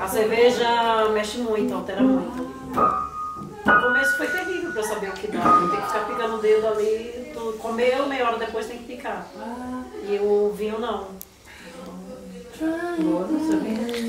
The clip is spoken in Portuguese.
A cerveja mexe muito, altera muito. No começo foi terrível pra eu saber o que dá. Tem que ficar picando o dedo ali. Tu comeu, meia hora depois tem que picar. E o vinho não. Boa, não sabia.